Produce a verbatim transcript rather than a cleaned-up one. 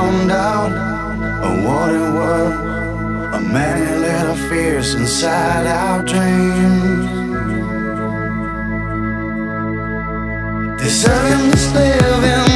found out what it were, a many little fears inside our dreams. Deserving this living